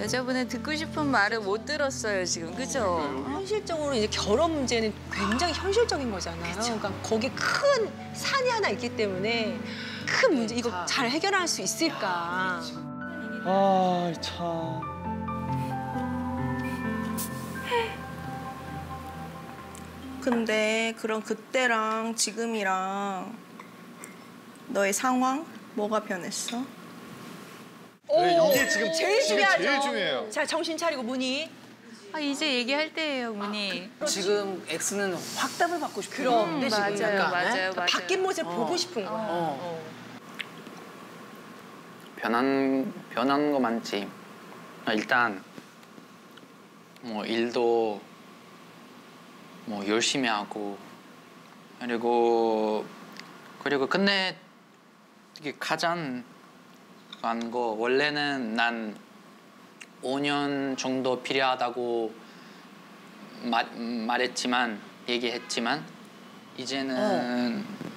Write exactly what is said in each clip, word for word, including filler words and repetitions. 여자분은 듣고 싶은 말을 못 들었어요, 지금. 그죠? 현실적으로 이제 결혼 문제는 굉장히 현실적인 거잖아요. 그쵸. 그러니까 거기에 큰 산이 하나 있기 때문에 큰 문제, 이거 잘 해결할 수 있을까. 아, 참. 근데 그럼 그때랑 지금이랑 너의 상황 뭐가 변했어? 오, 이게 지금 제일 중요하죠. 제일 중요해요. 자, 정신 차리고 문희. 아, 이제 얘기할 때예요, 문희. 아, 지금 X는 확답을 받고 싶은 거야. 음, 맞아요, 지금 약간, 맞아요, 네? 맞아요. 바뀐 모습 어. 보고 싶은 거야. 어. 어. 변한 변한 거 많지. 일단 뭐 일도 뭐 열심히 하고 그리고 그리고 근데 이게 가장 한 거 원래는 난 오 년 정도 필요하다고 마, 말했지만 얘기했지만 이제는 어.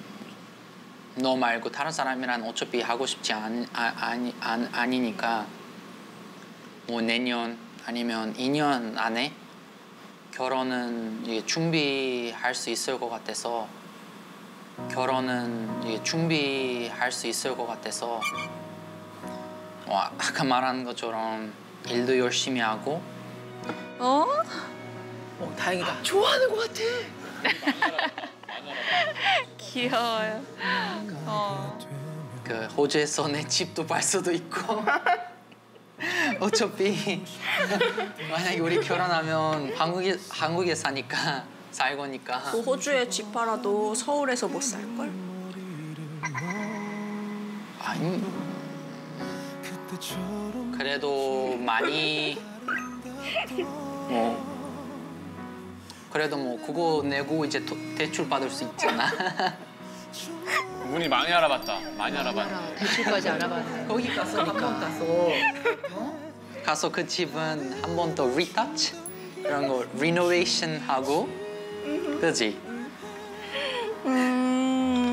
너 말고 다른 사람이랑 어차피 하고 싶지 않, 아, 아니, 안, 아니니까 뭐 내년 아니면 이 년 안에 결혼은 이게 준비할 수 있을 것 같아서 결혼은 이게 준비할 수 있을 것 같아서 와, 아까 말한 것처럼 일도 열심히 하고. 어? 어, 다행이다. 좋아하는 것 같아. 귀여워요. 어. 그 호주에서 내 집도 발수도 있고. 어차피 만약에 우리 결혼하면 한국에 한국에 사니까 살 거니까. 그 호주에 집 팔아도 서울에서 못 살 걸. 아니. 그래도 많이 뭐 그래도 뭐 그거 내고 이제 도, 대출 받을 수 있잖아. 문이 많이 알아봤다. 많이 알아봤네. 대출까지 알아봤네. 거기 가서 한번 가서 어? 가서 그 집은 한 번 더 리터치 이런 거 리노베이션 하고 그지? 음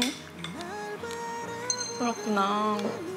그렇구나.